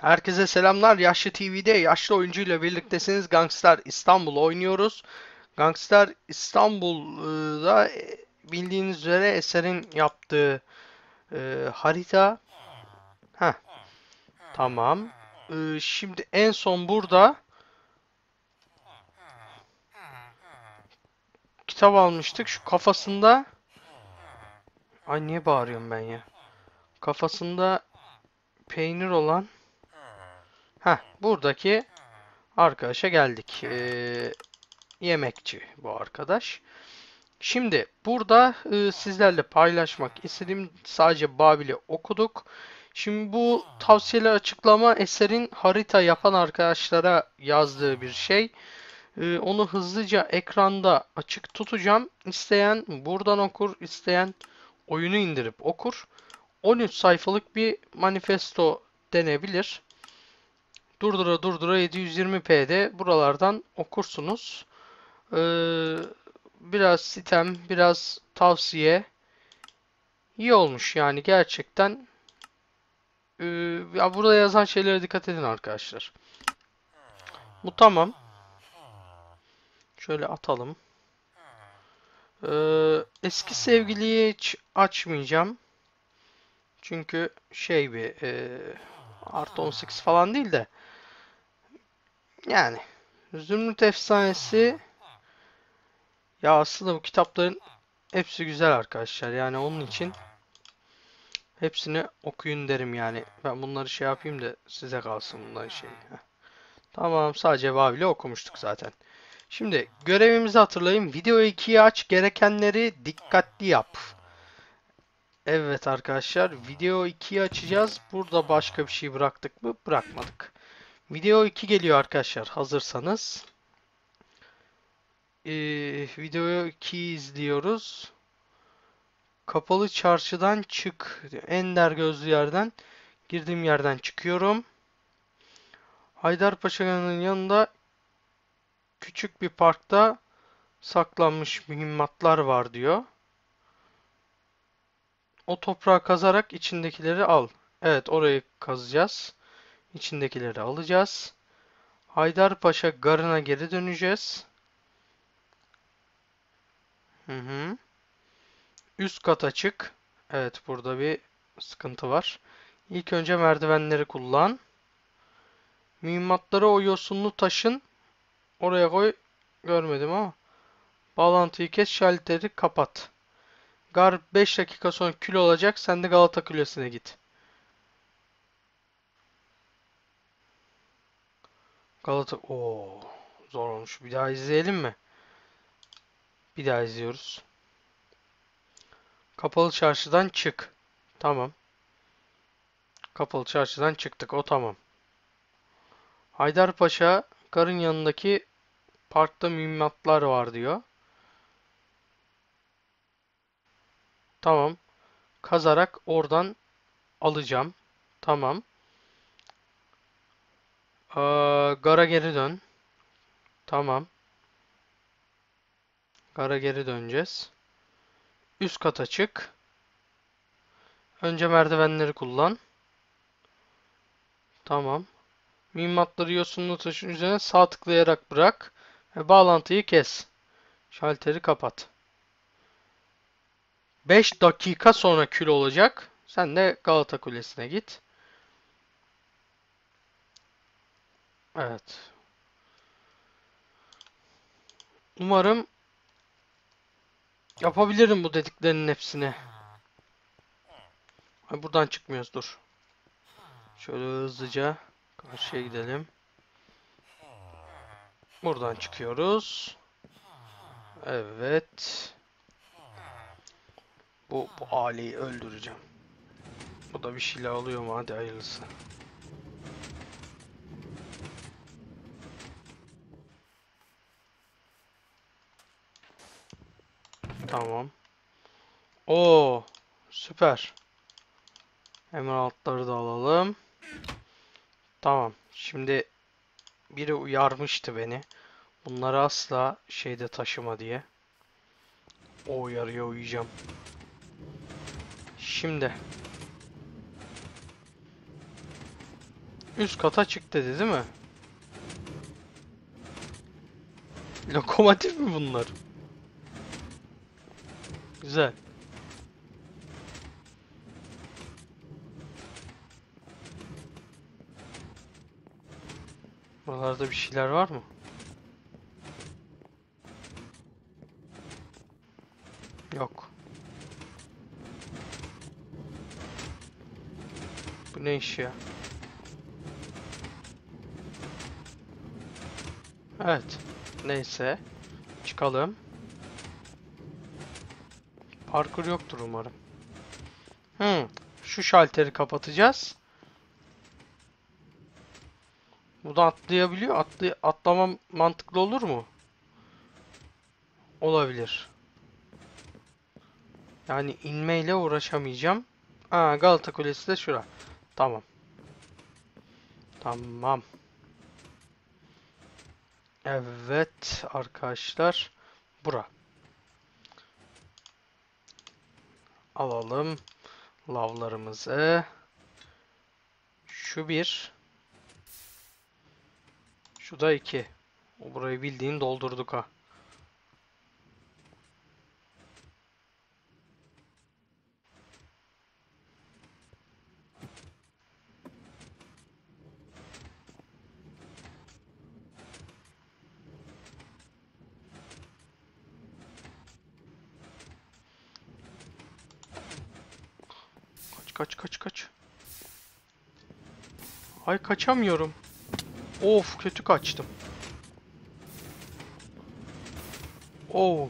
Herkese selamlar. Yaşlı TV'de yaşlı oyuncuyla birliktesiniz. Gangster İstanbul oynuyoruz. Gangster İstanbul'da bildiğiniz üzere Eser'in yaptığı harita. Heh. Tamam. Şimdi en son burada kitap almıştık. Şu kafasında... Ay niye bağırıyorum ben ya? Kafasında peynir olan... Heh, buradaki arkadaşa geldik. Yemekçi bu arkadaş. Şimdi burada sizlerle paylaşmak istediğim sadece Babil'i okuduk. Şimdi bu tavsiyeli açıklama Eser'in harita yapan arkadaşlara yazdığı bir şey. Onu hızlıca ekranda açık tutacağım. İsteyen buradan okur, isteyen oyunu indirip okur. 13 sayfalık bir manifesto denebilir. Durdura 720p'de buralardan okursunuz. Biraz sitem, biraz tavsiye iyi olmuş yani gerçekten. Ya burada yazan şeylere dikkat edin arkadaşlar. Bu tamam. Şöyle atalım. Eski sevgiliyi hiç açmayacağım. Çünkü şey bir artı 18 falan değil de. Yani Zümrüt efsanesi ya aslında bu kitapların hepsi güzel arkadaşlar. Yani onun için hepsini okuyun derim yani. Ben bunları şey yapayım da size kalsın bunların şeyi. Heh. Tamam, sadece Babil'i okumuştuk zaten. Şimdi görevimizi hatırlayın. Video 2'yi aç, gerekenleri dikkatli yap. Evet arkadaşlar, video 2'yi açacağız. Burada başka bir şey bıraktık mı? Bırakmadık. Video 2 geliyor arkadaşlar, hazırsanız. Video 2'yi izliyoruz. Kapalı çarşıdan çık. Ender gözlü yerden. Girdiğim yerden çıkıyorum. Haydarpaşa'nın yanında küçük bir parkta saklanmış mühimmatlar var diyor. O toprağı kazarak içindekileri al. Evet, orayı kazacağız. İçindekileri alacağız. Haydarpaşa garına geri döneceğiz. Hı. Üst kata çık. Evet, burada bir sıkıntı var. İlk önce merdivenleri kullan. Mühimmatları o yosunlu taşın oraya koy. Görmedim ama. Bağlantıyı kes, şalteri kapat. Gar 5 dakika sonra kül olacak. Sen de Galata Kulesi'ne git. Galata... Oo, zor olmuş. Bir daha izleyelim mi? Bir daha izliyoruz. Kapalı çarşıdan çık. Tamam. Kapalı çarşıdan çıktık. O tamam. Haydarpaşa karın yanındaki parkta mühimmatlar var diyor. Tamam. Kazarak oradan alacağım. Tamam. Gara geri dön. Tamam. Gara geri döneceğiz. Üst kata çık. Önce merdivenleri kullan. Tamam. Mühimmatları yosunlu taşın üzerine sağ tıklayarak bırak. Ve bağlantıyı kes. Şalteri kapat. 5 dakika sonra kül olacak. Sen de Galata Kulesi'ne git. Evet. Umarım yapabilirim bu dediklerinin hepsini. Ay, buradan çıkmıyoruz, dur. Şöyle hızlıca karşıya gidelim. Buradan çıkıyoruz. Evet. Bu aileyi öldüreceğim. Bu da bir şeyler alıyor mu? Hadi hayırlısı. Tamam. Oo, süper. Emeraldları da alalım. Tamam. Şimdi biri uyarmıştı beni. Bunları asla şeyde taşıma diye. O uyarıya uyuyacağım. Şimdi Üst kata çık dedi değil mi? Lokomotif mi bunlar? Güzel. Buralarda bir şeyler var mı? Yok. Bu ne iş ya? Evet. Neyse. Çıkalım. Parkur yoktur umarım. Şu şalteri kapatacağız. Bu da atlayabiliyor. Atlamam mantıklı olur mu? Olabilir. Yani inmeyle uğraşamayacağım. Aa, Galata Kulesi de şura. Tamam. Tamam. Evet arkadaşlar. Bura. Alalım lavlarımızı. Şu bir. Şu da iki. Burayı bildiğin doldurduk ha. Kaç. Ay kaçamıyorum. Of, kötü kaçtım. Oo.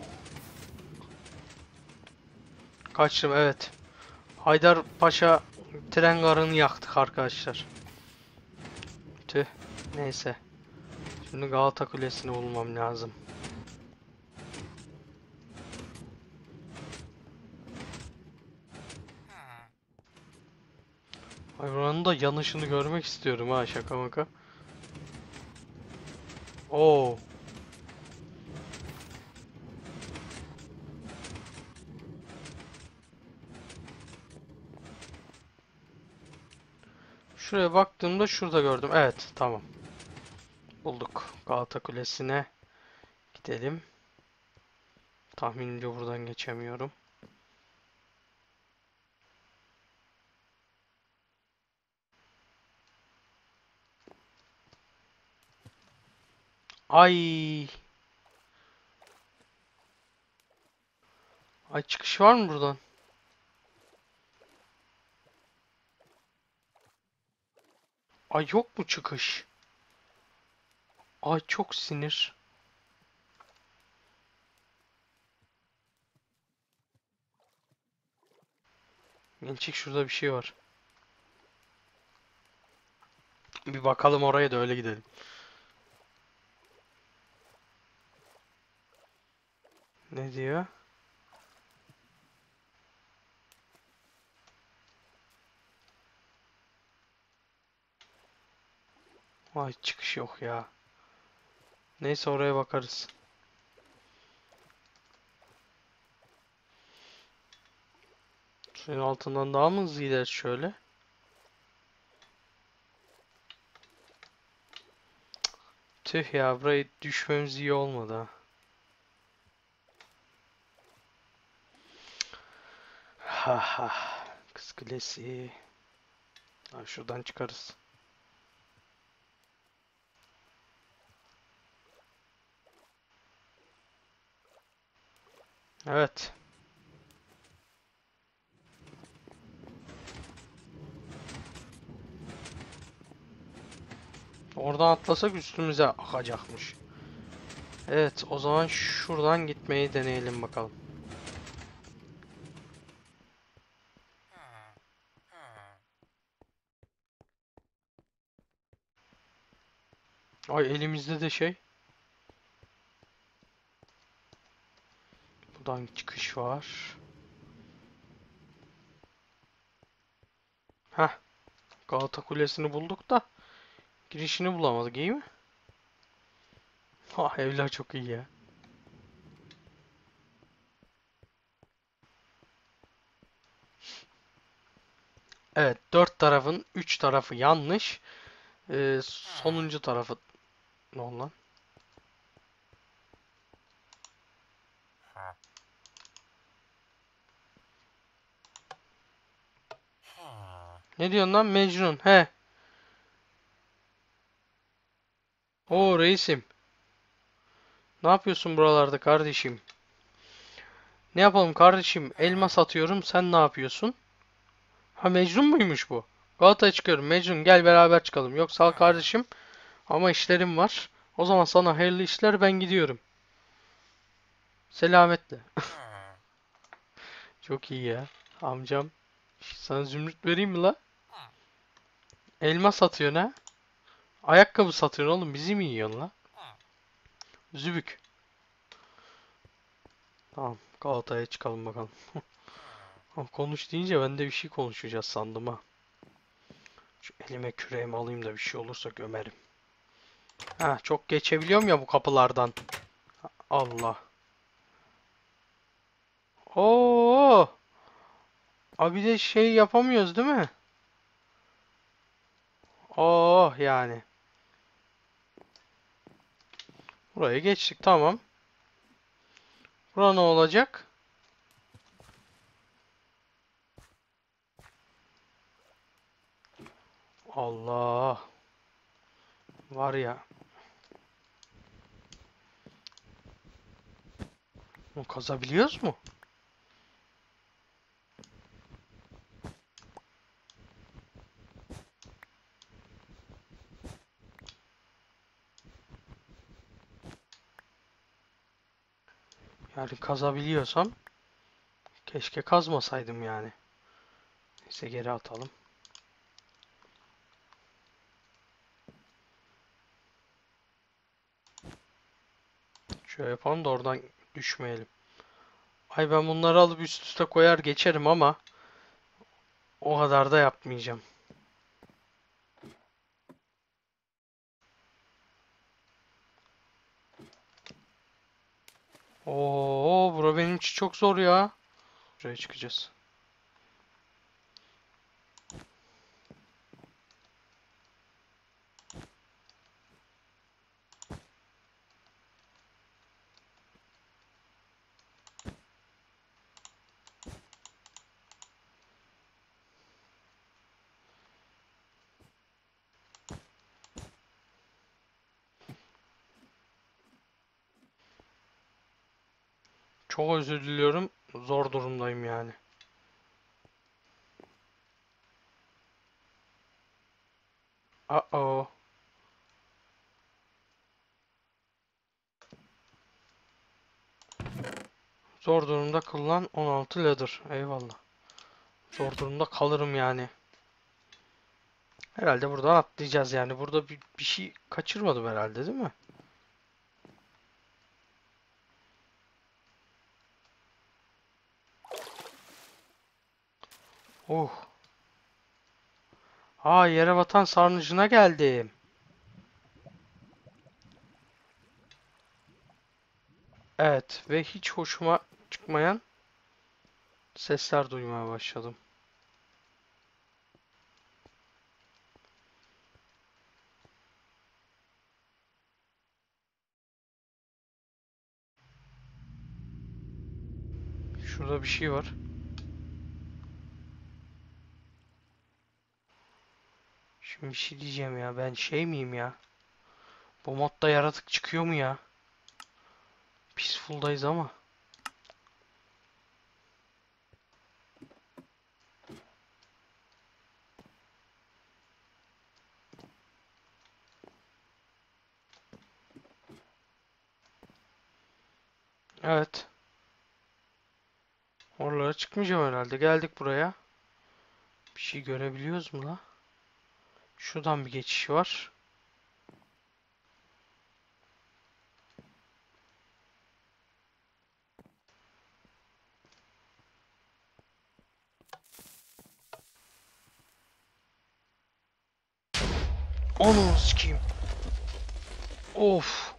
Kaçtım, evet. Haydarpaşa tren garını yaktık arkadaşlar. Tüh. Neyse. Şimdi Galata Kulesi'ni bulmam lazım. Buranın da yanışını görmek istiyorum ha, şaka maka. Oo. Şuraya baktığımda şurada gördüm. Evet, tamam. Bulduk. Galata Kulesi'ne gidelim. Tahminimce buradan geçemiyorum. Ay çıkış var mı buradan? Ay yok mu çıkış? Ay çok sinir. Gençlik, şurada bir şey var. Bir bakalım oraya da öyle gidelim. Ne diyor? Vay, çıkış yok ya. Neyse, oraya bakarız. Suyun altından daha mı hızlı gider şöyle? Tüh ya, buraya düşmemiz iyi olmadı ha. Haha, kız kulesi. Şuradan çıkarız. Evet. Oradan atlasak üstümüze akacakmış. Evet, o zaman şuradan gitmeyi deneyelim bakalım. Ay, elimizde de şey. Buradan çıkış var. Heh. Galata Kulesi'ni bulduk da girişini bulamadık, iyi mi? Ha, evler çok iyi ya. Evet, 4 tarafın 3 tarafı yanlış. Sonuncu tarafı ne oldu lan? Ne diyorsun lan Mecnun? He. Oo reisim. Ne yapıyorsun buralarda kardeşim? Ne yapalım kardeşim? Elma satıyorum. Sen ne yapıyorsun? Ha Mecnun muymuş bu? Galata'ya çıkıyorum. Mecnun gel beraber çıkalım. Yok sağ ol kardeşim. Ama işlerim var. O zaman sana hayırlı işler, ben gidiyorum. Selametle. Çok iyi ya. Amcam. Sana zümrüt vereyim mi la? Elma satıyorsun ha? Ayakkabı satıyorsun oğlum. Bizi mi yiyorsun la? Zübük. Tamam. Galata'ya çıkalım bakalım. Konuş deyince ben de bir şey konuşacağız sandım ha. Şu elime küreğimi alayım da bir şey olursa gömerim. Ha, çok geçebiliyorum ya bu kapılardan. Allah. Oo. Abi de şey yapamıyoruz değil mi? Oh yani. Buraya geçtik tamam. Bura ne olacak? Allah. Var ya. Bunu kazabiliyoruz mu? Yani kazabiliyorsam keşke kazmasaydım yani. Neyse geri atalım. Şöyle yapalım da oradan düşmeyelim. Ay ben bunları alıp üst üste koyar geçerim ama o kadar da yapmayacağım. Oo, bura benim için çok zor ya. Buraya çıkacağız. Çok özür diliyorum. Zor durumdayım yani. Uh-oh. Zor durumda kılınan 16 ladder. Eyvallah. Zor durumda kalırım yani. Herhalde buradan atlayacağız yani. Burada bir şey kaçırmadım herhalde değil mi? Oh. Aa, yere batan sarnıcına geldim. Evet ve hiç hoşuma çıkmayan sesler duymaya başladım. Şurada bir şey var. Şimdi bir şey diyeceğim ya. Ben şey miyim ya? Bu modda yaratık çıkıyor mu ya? Peaceful'dayız ama. Evet. Oralara çıkmayacağım herhalde. Geldik buraya. Bir şey görebiliyoruz mu la? Şuradan bir geçiş var. Onu sikeyim. Of.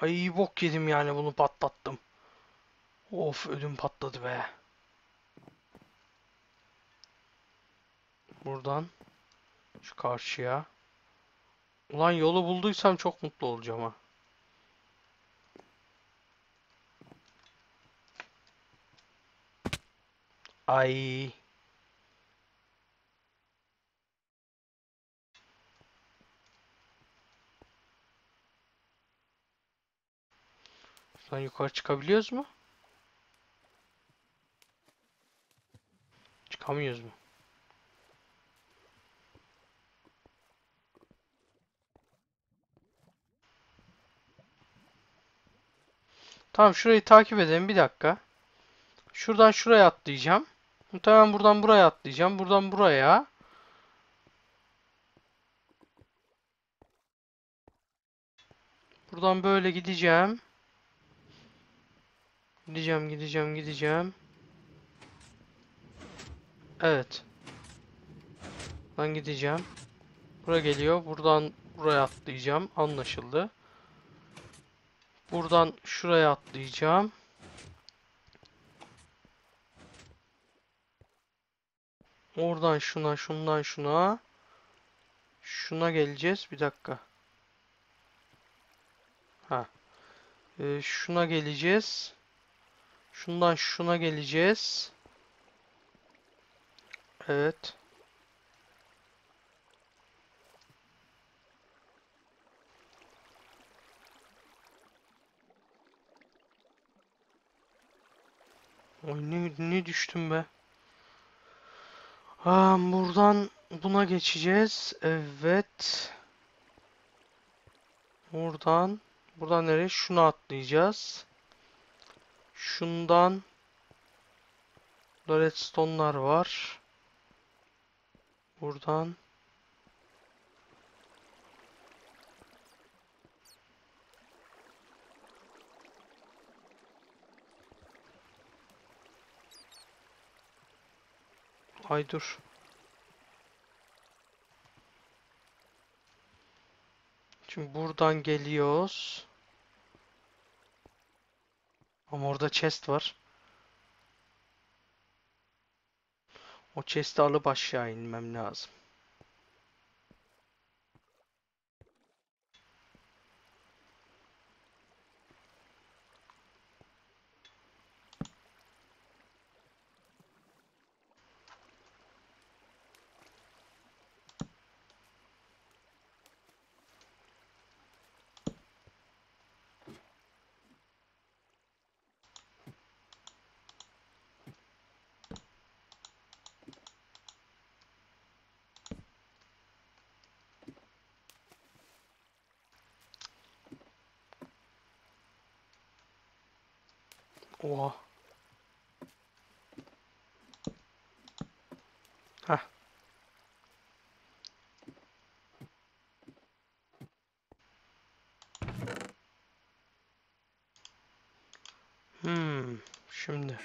Ay bok yedim yani, bunu patlattım. Of, ödüm patladı be. Buradan Şu karşıya. Ulan yolu bulduysam çok mutlu olacağım ha. Ay. Şuradan yukarı çıkabiliyoruz mu? Çıkamıyoruz mu? Tamam, şurayı takip edelim bir dakika. Şuradan şuraya atlayacağım. Muhtemelen buradan buraya atlayacağım. Buradan buraya. Buradan böyle gideceğim. Gideceğim. Evet. Buradan gideceğim. Buraya geliyor. Buradan buraya atlayacağım. Anlaşıldı. Buradan şuraya atlayacağım. Oradan şuna, şundan şuna. Şuna geleceğiz. Bir dakika. Ha. Şuna geleceğiz. Şundan şuna geleceğiz. Evet. Oy ne düştüm be. Ha, buradan buna geçeceğiz. Evet. Buradan nereye? Şuna atlayacağız. Şundan Redstone'lar var. Buradan ay dur. Şimdi buradan geliyoruz. Ama orada chest var. O chest'i alıp aşağı inmem lazım. Oha. Heh. Şimdi.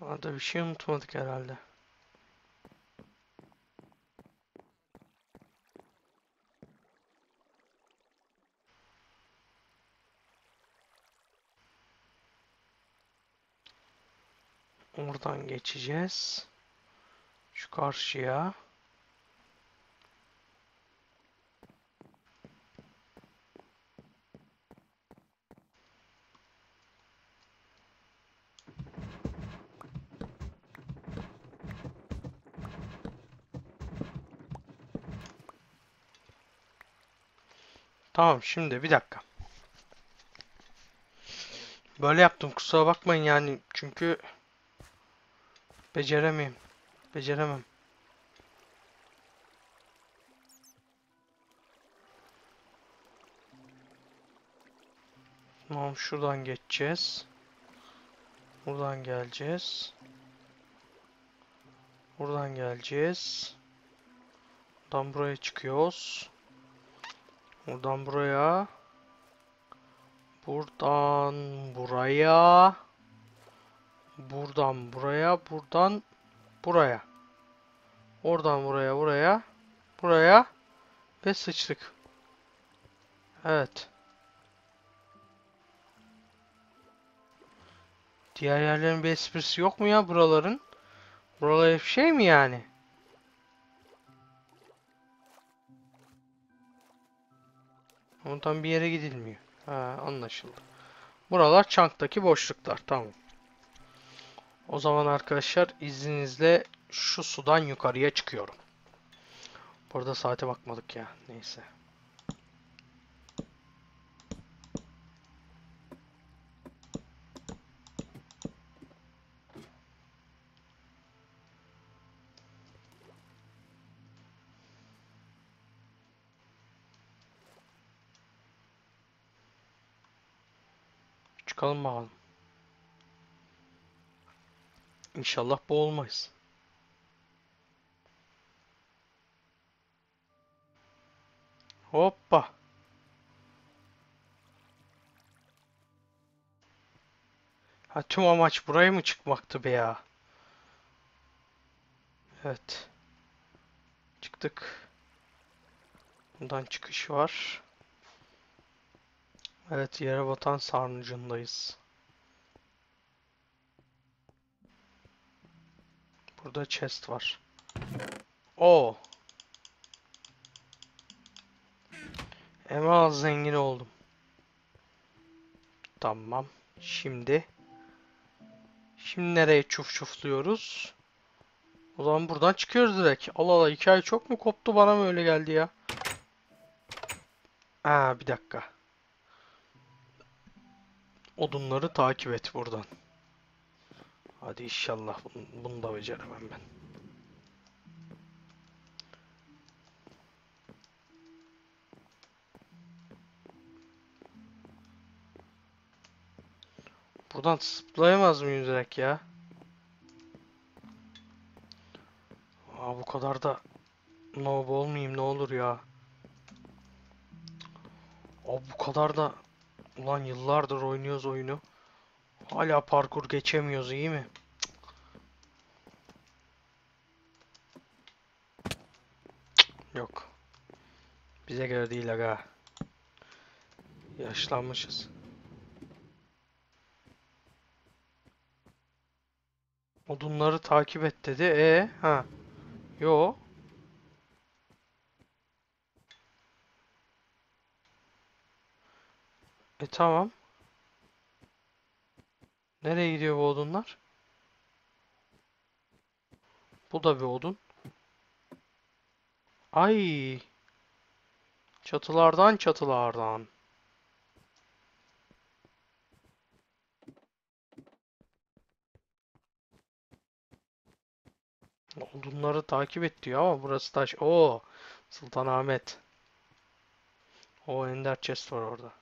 Orada bir şey unutmadık herhalde. Oradan geçeceğiz. Şu karşıya. Tamam, şimdi bir dakika. Böyle yaptım, kusura bakmayın yani, çünkü beceremem. Tamam, şuradan geçeceğiz. Buradan geleceğiz. Buradan geleceğiz. Buradan buraya çıkıyoruz. Buradan buraya. Buradan buraya. Buradan buraya, buradan buraya. Oradan buraya, buraya ve sıçtık. Evet. Diğer yerlerin bir esprisi yok mu ya buraların? Buralar hep şey mi yani? Ondan bir yere gidilmiyor. Ha, anlaşıldı. Buralar çanktaki boşluklar. Tamam. O zaman arkadaşlar izninizle şu sudan yukarıya çıkıyorum. Burada saate bakmadık ya. Neyse. Çıkalım bakalım. İnşallah boğulmayız. Hoppa. Ha, tüm amaç buraya mı çıkmaktı be ya? Evet. Çıktık. Bundan çıkış var. Evet, yere batan sarnıcındayız. Burada chest var. Oo. Ama zengin oldum. Tamam. Şimdi nereye çufluyoruz? O zaman buradan çıkıyoruz direkt. Allah Allah, hikaye çok mu koptu, bana mı öyle geldi ya? Aa, bir dakika. Odunları takip et buradan. Hadi inşallah bunu da beceremem ben. Buradan zıplayamaz mıyım direkt ya? Aa, bu kadar da noob olmayayım ne olur ya. Aa, bu kadar da ulan yıllardır oynuyoruz oyunu. Hala parkur geçemiyoruz, iyi mi? Yok. Bize göre değil aga. Yaşlanmışız. Odunları takip et dedi. Ha. Yo. Tamam. Nereye gidiyor bu odunlar? Bu da bir odun. Ay. Çatılardan çatılardan. Odunları takip et diyor ama burası taş. Oo. Sultanahmet. O ender chest var orada.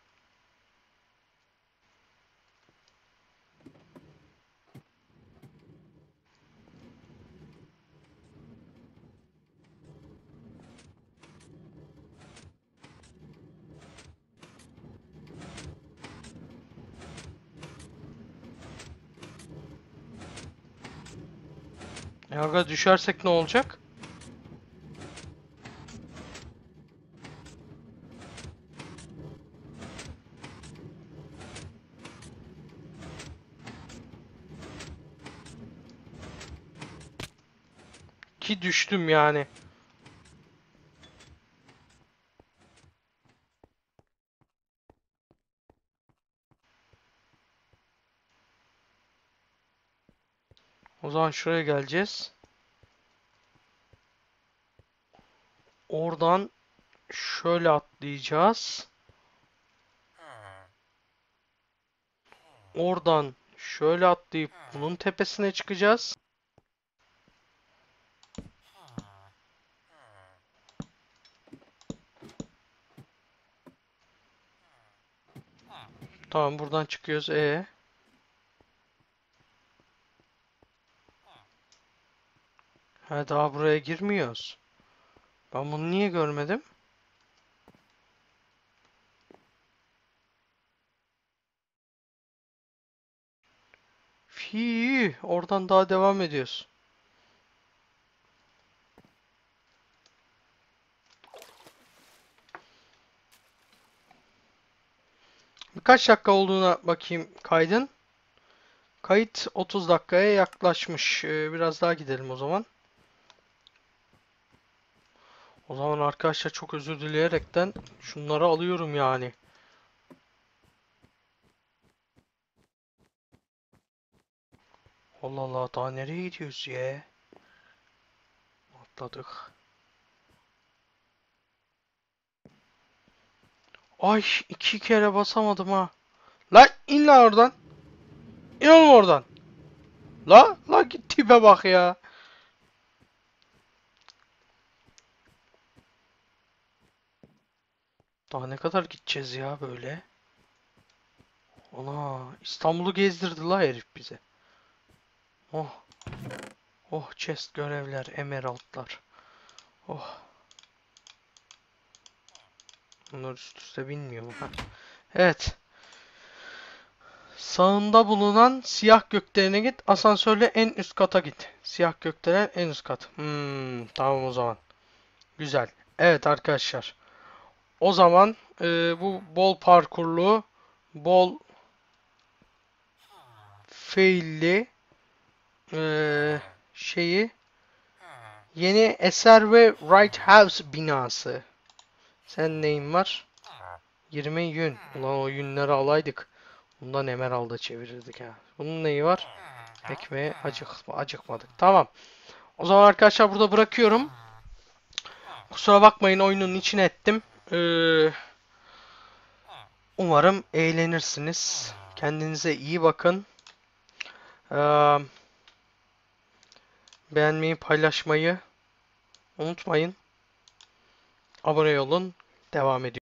Aga düşersek ne olacak? Ki düştüm yani. O zaman şuraya geleceğiz. Oradan şöyle atlayacağız. Oradan şöyle atlayıp bunun tepesine çıkacağız. Tamam, buradan çıkıyoruz. Ha, daha buraya girmiyoruz. Ben bunu niye görmedim? Fii, oradan daha devam ediyoruz. Birkaç dakika olduğuna bakayım kaydın. Kayıt 30 dakikaya yaklaşmış. Biraz daha gidelim o zaman. O zaman arkadaşlar çok özür dileyerekten şunları alıyorum yani. Allah Allah, daha nereye gidiyoruz ya? Atladık. Ay iki kere basamadım ha. La in la oradan. İn oğlum oradan. La git tipe bak ya. Daha ne kadar gideceğiz ya böyle? Ana, İstanbul'u gezdirdi la herif bize. Oh. Oh, chest görevler, emeraldlar. Oh. Bunlar üst üste binmiyor mu? Evet. Sağında bulunan siyah gökdelene git. Asansörle en üst kata git. Siyah gökdelen en üst kat. Tamam o zaman. Güzel. Evet arkadaşlar. O zaman bu bol parkurlu, bol failli şeyi, yeni eser ve Right House binası. Sen neyin var? 20 yün. Ulan o yünleri alaydık. Bundan emeralda çevirirdik ha. Bunun neyi var? Ekmeğe acıkmadık. Tamam. O zaman arkadaşlar burada bırakıyorum. Kusura bakmayın oyunun içine ettim. Umarım eğlenirsiniz. Kendinize iyi bakın. Beğenmeyi, paylaşmayı unutmayın. Abone olun. Devam ediyor.